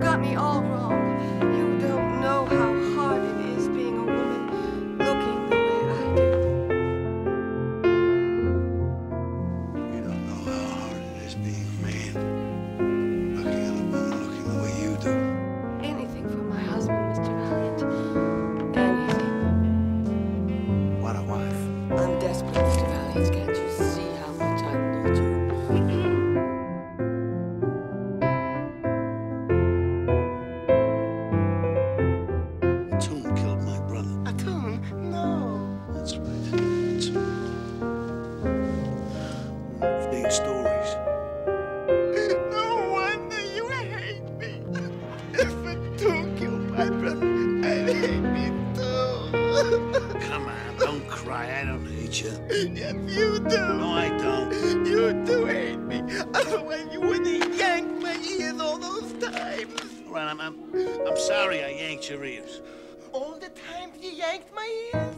got me all wrong. You don't know how hard it is being a woman looking the way I do. You don't know how hard it is being a man looking at a woman looking the way you do. Anything for my husband, Mr. Valiant. Anything. What a wife. I'm desperate, Mr. Valiant. Can't you see how much I need you? Stories. No wonder you hate me. If I don't kill my brother, I hate me too. Come on, don't cry. I don't hate you. Yes, you do. No, I don't. You do hate me. Otherwise, you would have yanked my ears all those times. Ranam, I'm sorry I yanked your ears. All the times you yanked my ears?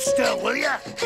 Still, will ya?